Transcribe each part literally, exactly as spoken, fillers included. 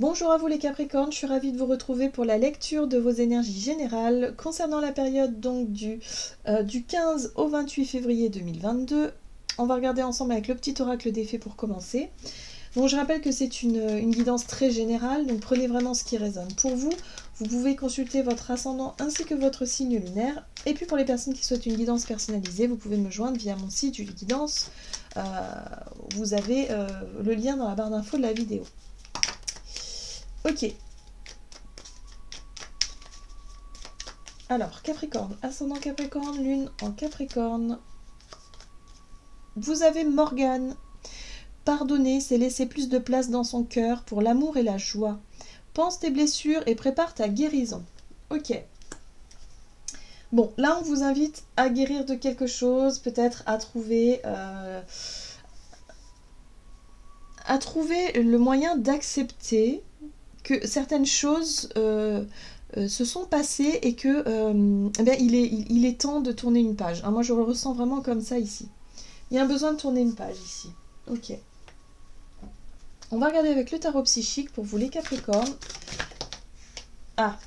Bonjour à vous les Capricornes, je suis ravie de vous retrouver pour la lecture de vos énergies générales concernant la période donc du, euh, du quinze au vingt-huit février deux mille vingt-deux. On va regarder ensemble avec le petit oracle des fées pour commencer. Donc je rappelle que c'est une, une guidance très générale, donc prenez vraiment ce qui résonne pour vous. Vous pouvez consulter votre ascendant ainsi que votre signe lunaire. Et puis pour les personnes qui souhaitent une guidance personnalisée, vous pouvez me joindre via mon site Julie Guidances. Euh, vous avez euh, le lien dans la barre d'infos de la vidéo. Ok. Alors, Capricorne, ascendant Capricorne, lune en Capricorne. Vous avez Morgane. Pardonner, c'est laisser plus de place dans son cœur pour l'amour et la joie. Pense tes blessures et prépare ta guérison. Ok. Bon, là, on vous invite à guérir de quelque chose, peut-être à trouver... Euh, à trouver le moyen d'accepter... que certaines choses euh, euh, se sont passées et que euh, eh bien, il, est, il, il est temps de tourner une page. Hein, moi, je le ressens vraiment comme ça ici. Il y a un besoin de tourner une page ici. Ok. On va regarder avec le tarot psychique pour vous les Capricornes. Ah,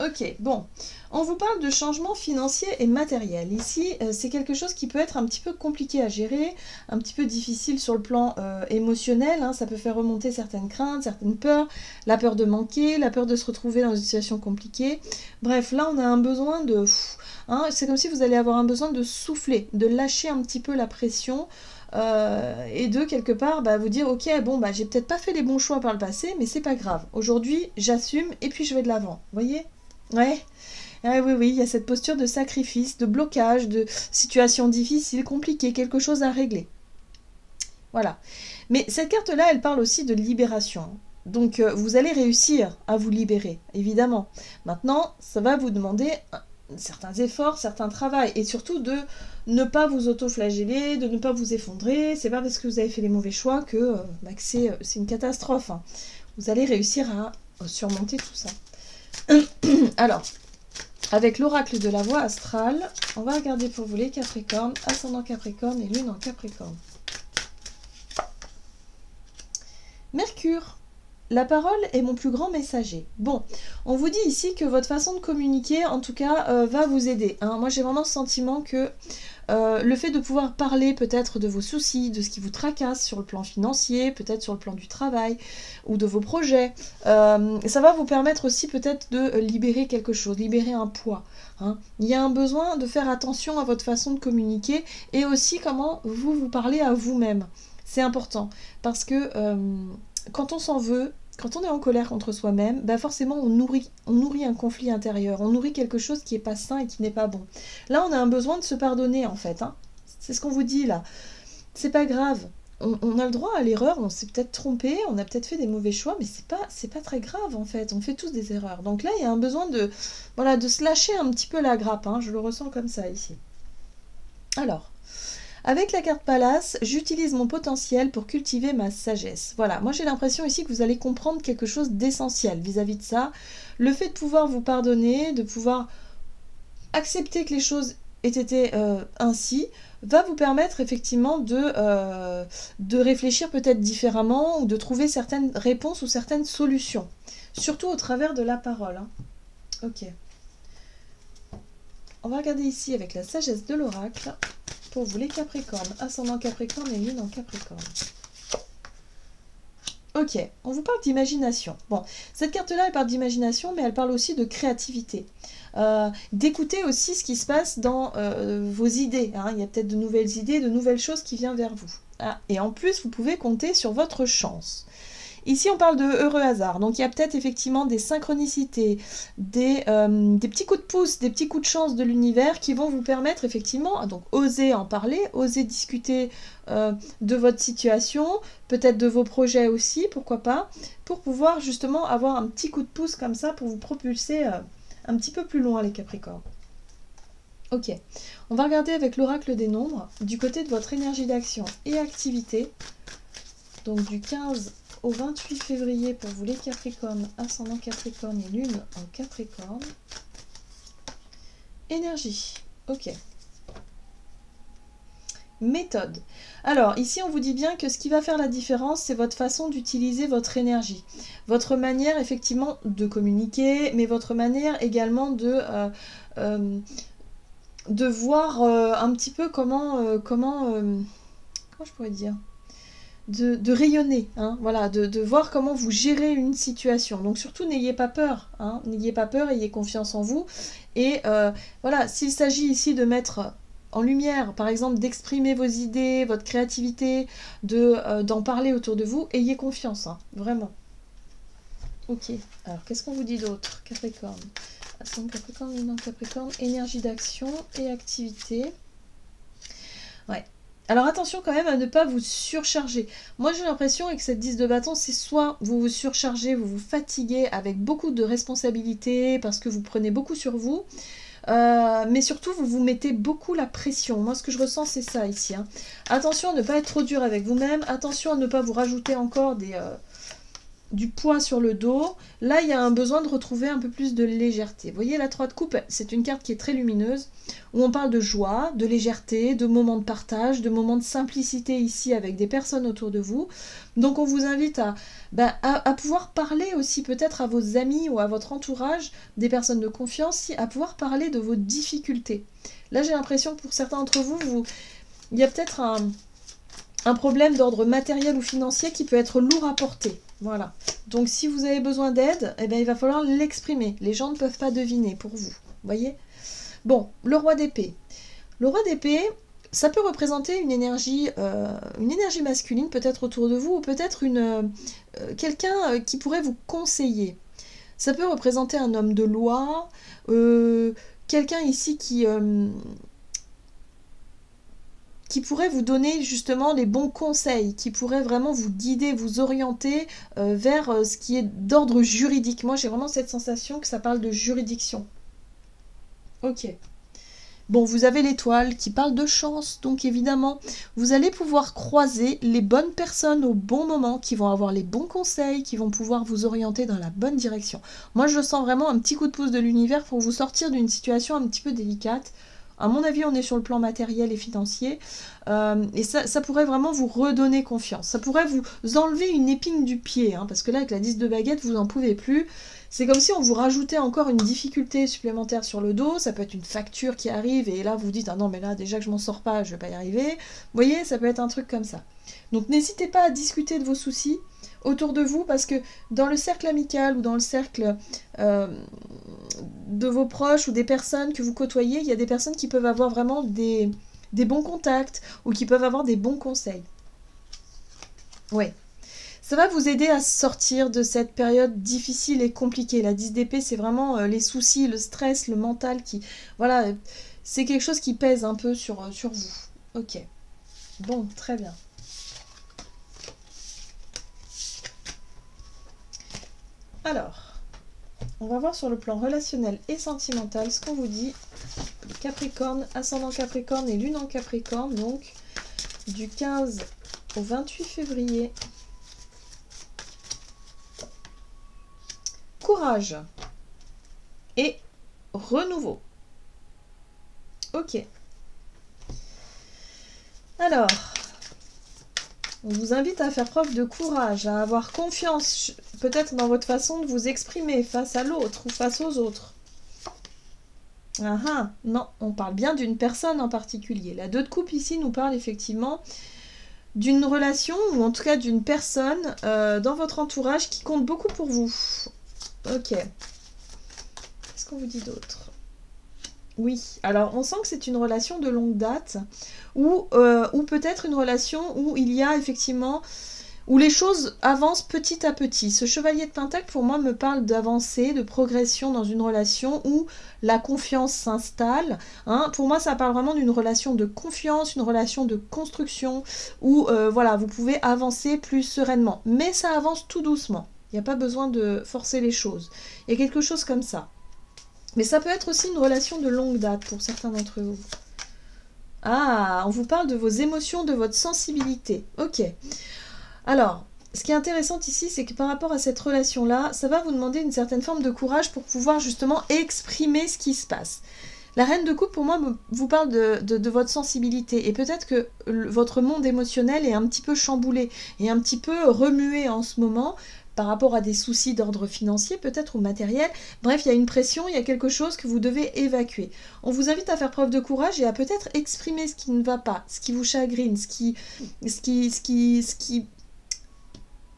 ok, bon. On vous parle de changement financier et matériel. Ici, euh, c'est quelque chose qui peut être un petit peu compliqué à gérer, un petit peu difficile sur le plan euh, émotionnel. Hein. Ça peut faire remonter certaines craintes, certaines peurs, la peur de manquer, la peur de se retrouver dans une situation compliquée. Bref, là, on a un besoin de... Hein, c'est comme si vous allez avoir un besoin de souffler, de lâcher un petit peu la pression euh, et de, quelque part, bah, vous dire « Ok, bon, bah, j'ai peut-être pas fait les bons choix par le passé, mais c'est pas grave. Aujourd'hui, j'assume et puis je vais de l'avant. » Vous voyez ? Ouais. Ah oui, oui, il y a cette posture de sacrifice, de blocage, de situation difficile, compliquée, quelque chose à régler. Voilà. Mais cette carte-là, elle parle aussi de libération. Donc, euh, vous allez réussir à vous libérer, évidemment. Maintenant, ça va vous demander certains efforts, certains travail, et surtout de ne pas vous auto-flageller, de ne pas vous effondrer. C'est pas parce que vous avez fait les mauvais choix que, euh, bah, que c'est euh, c'est une catastrophe. Hein. Vous allez réussir à surmonter tout ça. Alors... Avec l'oracle de la voie astrale, on va regarder pour vous les Capricornes, ascendant Capricorne et lune en Capricorne. Mercure, la parole est mon plus grand messager. Bon, on vous dit ici que votre façon de communiquer, en tout cas, euh, va vous aider. Hein. Moi, j'ai vraiment ce sentiment que euh, le fait de pouvoir parler peut-être de vos soucis, de ce qui vous tracasse sur le plan financier, peut-être sur le plan du travail ou de vos projets, euh, ça va vous permettre aussi peut-être de libérer quelque chose, libérer un poids. Hein. Il y a un besoin de faire attention à votre façon de communiquer et aussi comment vous vous parlez à vous-même. C'est important parce que euh, quand on s'en veut, quand on est en colère contre soi-même, bah forcément on nourrit, on nourrit un conflit intérieur, on nourrit quelque chose qui n'est pas sain et qui n'est pas bon. Là on a un besoin de se pardonner en fait, hein. C'est ce qu'on vous dit là. C'est pas grave, on, on a le droit à l'erreur, on s'est peut-être trompé, on a peut-être fait des mauvais choix, mais c'est pas, c'est pas très grave en fait, on fait tous des erreurs. Donc là il y a un besoin de, voilà, de se lâcher un petit peu la grappe, hein. Je le ressens comme ça ici. Alors... Avec la carte Palace, j'utilise mon potentiel pour cultiver ma sagesse. Voilà, moi j'ai l'impression ici que vous allez comprendre quelque chose d'essentiel vis-à-vis de ça. Le fait de pouvoir vous pardonner, de pouvoir accepter que les choses aient été euh, ainsi, va vous permettre effectivement de, euh, de réfléchir peut-être différemment ou de trouver certaines réponses ou certaines solutions. Surtout au travers de la parole. Hein. Ok. On va regarder ici avec la sagesse de l'oracle. Pour vous les Capricornes, ascendant Capricorne et lune en Capricorne. Ok, on vous parle d'imagination. Bon, cette carte-là, elle parle d'imagination, mais elle parle aussi de créativité. Euh, d'écouter aussi ce qui se passe dans euh, vos idées. Hein. Il y a peut-être de nouvelles idées, de nouvelles choses qui viennent vers vous. Ah, et en plus, vous pouvez compter sur votre chance. Ici, on parle de heureux hasard. Donc, il y a peut-être effectivement des synchronicités, des, euh, des petits coups de pouce, des petits coups de chance de l'univers qui vont vous permettre effectivement, donc oser en parler, oser discuter euh, de votre situation, peut-être de vos projets aussi, pourquoi pas, pour pouvoir justement avoir un petit coup de pouce comme ça pour vous propulser euh, un petit peu plus loin les Capricornes. Ok, on va regarder avec l'oracle des nombres du côté de votre énergie d'action et activité, donc du quinze au vingt-huit février pour vous les Capricornes, ascendant Capricorne et lune en Capricorne. Énergie, ok. méthode. Alors ici on vous dit bien que ce qui va faire la différence, c'est votre façon d'utiliser votre énergie, votre manière effectivement de communiquer, mais votre manière également de euh, euh, de voir euh, un petit peu comment euh, comment euh, comment je pourrais dire De, de rayonner, hein, voilà, de, de voir comment vous gérez une situation. Donc surtout n'ayez pas peur, hein, n'ayez pas peur, ayez confiance en vous. Et euh, voilà, s'il s'agit ici de mettre en lumière, par exemple, d'exprimer vos idées, votre créativité, de, euh, d'en parler autour de vous, ayez confiance, hein, vraiment. Ok, alors qu'est-ce qu'on vous dit d'autre? Capricorne. Ascendant Capricorne, non Capricorne, énergie d'action et activité. Ouais. Alors attention quand même à ne pas vous surcharger. Moi j'ai l'impression avec cette dix de bâton, c'est soit vous vous surchargez, vous vous fatiguez avec beaucoup de responsabilités parce que vous prenez beaucoup sur vous, euh, mais surtout vous vous mettez beaucoup la pression. Moi ce que je ressens c'est ça ici. Hein. Attention à ne pas être trop dur avec vous-même, attention à ne pas vous rajouter encore des, euh, du poids sur le dos. Là il y a un besoin de retrouver un peu plus de légèreté. Vous voyez la trois de coupe, c'est une carte qui est très lumineuse, où on parle de joie, de légèreté, de moments de partage, de moments de simplicité ici avec des personnes autour de vous. Donc on vous invite à, bah, à, à pouvoir parler aussi peut-être à vos amis ou à votre entourage, des personnes de confiance, à pouvoir parler de vos difficultés. Là j'ai l'impression que pour certains d'entre vous, vous, il y a peut-être un, un problème d'ordre matériel ou financier qui peut être lourd à porter. Voilà. Donc si vous avez besoin d'aide, eh ben, il va falloir l'exprimer. Les gens ne peuvent pas deviner pour vous. Voyez ? Bon, le roi d'épée. Le roi d'épée, ça peut représenter une énergie, euh, une énergie masculine peut-être autour de vous, ou peut-être euh, quelqu'un qui pourrait vous conseiller. Ça peut représenter un homme de loi, euh, quelqu'un ici qui, euh, qui pourrait vous donner justement les bons conseils, qui pourrait vraiment vous guider, vous orienter euh, vers ce qui est d'ordre juridique. Moi, j'ai vraiment cette sensation que ça parle de juridiction. Ok. Bon, vous avez l'étoile qui parle de chance, donc évidemment, vous allez pouvoir croiser les bonnes personnes au bon moment, qui vont avoir les bons conseils, qui vont pouvoir vous orienter dans la bonne direction. Moi, je sens vraiment un petit coup de pouce de l'univers pour vous sortir d'une situation un petit peu délicate. À mon avis, on est sur le plan matériel et financier, euh, et ça, ça pourrait vraiment vous redonner confiance. Ça pourrait vous enlever une épine du pied, hein, parce que là, avec la dix de baguette, vous n'en pouvez plus. C'est comme si on vous rajoutait encore une difficulté supplémentaire sur le dos. Ça peut être une facture qui arrive et là vous vous dites « Ah non mais là déjà que je m'en sors pas, je vais pas y arriver ». Vous voyez, ça peut être un truc comme ça. Donc n'hésitez pas à discuter de vos soucis autour de vous parce que dans le cercle amical ou dans le cercle euh, de vos proches ou des personnes que vous côtoyez, il y a des personnes qui peuvent avoir vraiment des, des bons contacts ou qui peuvent avoir des bons conseils. Ouais. Ça va vous aider à sortir de cette période difficile et compliquée. La dix d'épée, c'est vraiment les soucis, le stress, le mental qui... Voilà, c'est quelque chose qui pèse un peu sur, sur vous. Ok. Bon, très bien. Alors, on va voir sur le plan relationnel et sentimental ce qu'on vous dit. Capricorne, ascendant Capricorne et lune en Capricorne, donc du quinze au vingt-huit février. Courage et renouveau. Ok. Alors, on vous invite à faire preuve de courage, à avoir confiance peut-être dans votre façon de vous exprimer face à l'autre ou face aux autres. Ah ah, non, on parle bien d'une personne en particulier. La deux de coupe ici nous parle effectivement d'une relation ou en tout cas d'une personne euh, dans votre entourage qui compte beaucoup pour vous. Ok. Qu'est-ce qu'on vous dit d'autre? Oui. Alors, on sent que c'est une relation de longue date ou, euh, ou peut-être une relation où il y a effectivement... où les choses avancent petit à petit. Ce chevalier de Pentacle, pour moi, me parle d'avancée, de progression dans une relation où la confiance s'installe. Hein. Pour moi, ça parle vraiment d'une relation de confiance, une relation de construction où euh, voilà, vous pouvez avancer plus sereinement. Mais ça avance tout doucement. Il n'y a pas besoin de forcer les choses. Il y a quelque chose comme ça. Mais ça peut être aussi une relation de longue date pour certains d'entre vous. Ah, on vous parle de vos émotions, de votre sensibilité. Ok. Alors, ce qui est intéressant ici, c'est que par rapport à cette relation-là, ça va vous demander une certaine forme de courage pour pouvoir justement exprimer ce qui se passe. La reine de coupe, pour moi, vous parle de, de, de votre sensibilité. Et peut-être que votre monde émotionnel est un petit peu chamboulé et un petit peu remué en ce moment par rapport à des soucis d'ordre financier, peut-être, ou matériel. Bref, il y a une pression, il y a quelque chose que vous devez évacuer. On vous invite à faire preuve de courage et à peut-être exprimer ce qui ne va pas, ce qui vous chagrine, ce qui... Ce qui, ce qui, ce qui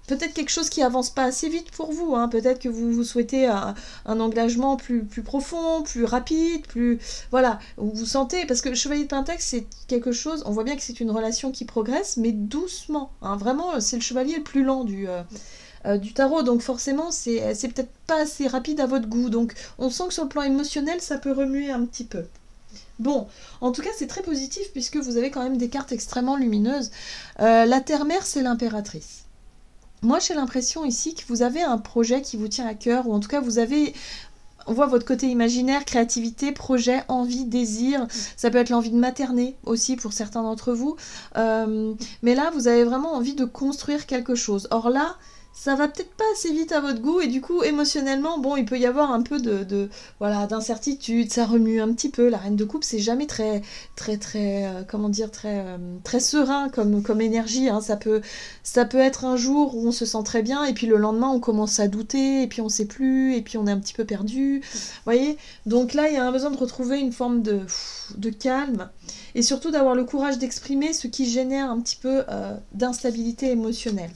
peut-être quelque chose qui avance pas assez vite pour vous, hein. Peut-être que vous, vous souhaitez un, un engagement plus, plus profond, plus rapide, plus... Voilà, vous sentez... Parce que le Chevalier de Pentacle, c'est quelque chose... On voit bien que c'est une relation qui progresse, mais doucement. Hein. Vraiment, c'est le Chevalier le plus lent du... Euh... Euh, du tarot, donc forcément c'est c'est peut-être pas assez rapide à votre goût, donc on sent que sur le plan émotionnel ça peut remuer un petit peu. Bon, en tout cas c'est très positif puisque vous avez quand même des cartes extrêmement lumineuses. Euh, la terre-mère, c'est l'impératrice. Moi j'ai l'impression ici que vous avez un projet qui vous tient à cœur, ou en tout cas vous avez... On voit votre côté imaginaire, créativité, projet, envie, désir. Ça peut être l'envie de materner aussi pour certains d'entre vous. Euh, mais là, vous avez vraiment envie de construire quelque chose. Or là, ça va peut-être pas assez vite à votre goût. Et du coup, émotionnellement, bon, il peut y avoir un peu de, de voilà, d'incertitude. Ça remue un petit peu. La reine de coupe, c'est jamais très, très, très, euh, comment dire, très, euh, très serein comme, comme énergie. Hein. Ça peut, ça peut être un jour où on se sent très bien. Et puis le lendemain, on commence à douter. Et puis on sait plus. Et puis on est un petit peu perdu. Vous voyez, donc là il y a un besoin de retrouver une forme de, de calme et surtout d'avoir le courage d'exprimer ce qui génère un petit peu euh, d'instabilité émotionnelle.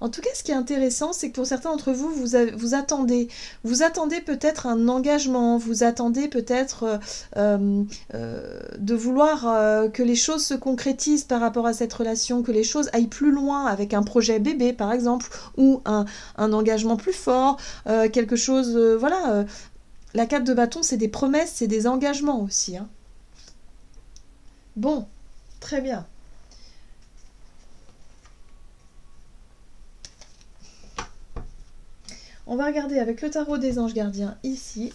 En tout cas, ce qui est intéressant, c'est que pour certains d'entre vous, vous, vous attendez. Vous attendez peut-être un engagement, vous attendez peut-être euh, euh, de vouloir euh, que les choses se concrétisent par rapport à cette relation, que les choses aillent plus loin avec un projet bébé, par exemple, ou un, un engagement plus fort, euh, quelque chose... Euh, voilà, euh, la carte de bâton, c'est des promesses, c'est des engagements aussi. Hein. Bon, très bien. On va regarder avec le tarot des anges gardiens ici.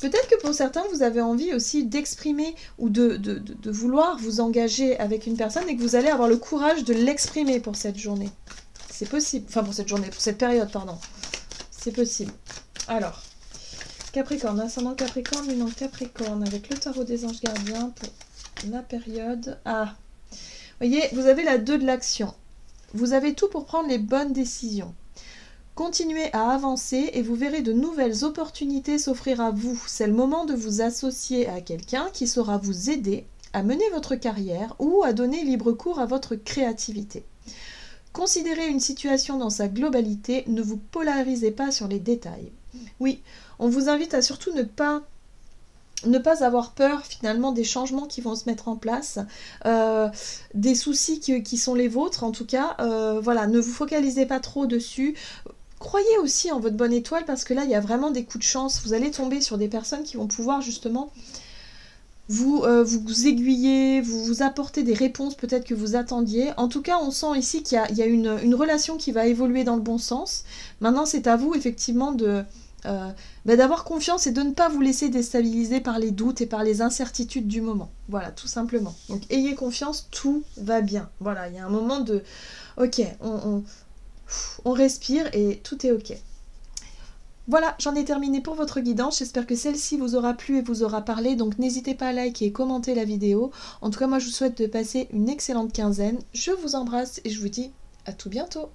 Peut-être que pour certains, vous avez envie aussi d'exprimer ou de, de, de, de vouloir vous engager avec une personne et que vous allez avoir le courage de l'exprimer pour cette journée. C'est possible. Enfin, pour cette journée, pour cette période, pardon. C'est possible. Alors, Capricorne, ascendant Capricorne, Lune en Capricorne, avec le tarot des anges gardiens pour la période. Ah, vous voyez, vous avez la deux de l'action. Vous avez tout pour prendre les bonnes décisions. Continuez à avancer et vous verrez de nouvelles opportunités s'offrir à vous. C'est le moment de vous associer à quelqu'un qui saura vous aider à mener votre carrière ou à donner libre cours à votre créativité. Considérez une situation dans sa globalité, ne vous polarisez pas sur les détails. Oui, on vous invite à surtout ne pas... Ne pas avoir peur finalement des changements qui vont se mettre en place, euh, des soucis qui, qui sont les vôtres en tout cas. Euh, voilà, ne vous focalisez pas trop dessus. Croyez aussi en votre bonne étoile parce que là, il y a vraiment des coups de chance. Vous allez tomber sur des personnes qui vont pouvoir justement vous, euh, vous aiguiller, vous, vous apporter des réponses peut-être que vous attendiez. En tout cas, on sent ici qu'il y a, il y a une, une relation qui va évoluer dans le bon sens. Maintenant, c'est à vous effectivement de... Euh, bah d'avoir confiance et de ne pas vous laisser déstabiliser par les doutes et par les incertitudes du moment. Voilà, tout simplement. Donc ayez confiance, tout va bien. Voilà, il y a un moment de... Ok, on, on, on respire et tout est ok. Voilà, j'en ai terminé pour votre guidance. J'espère que celle-ci vous aura plu et vous aura parlé. Donc n'hésitez pas à liker et commenter la vidéo. En tout cas, moi je vous souhaite de passer une excellente quinzaine. Je vous embrasse et je vous dis à tout bientôt.